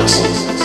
Books.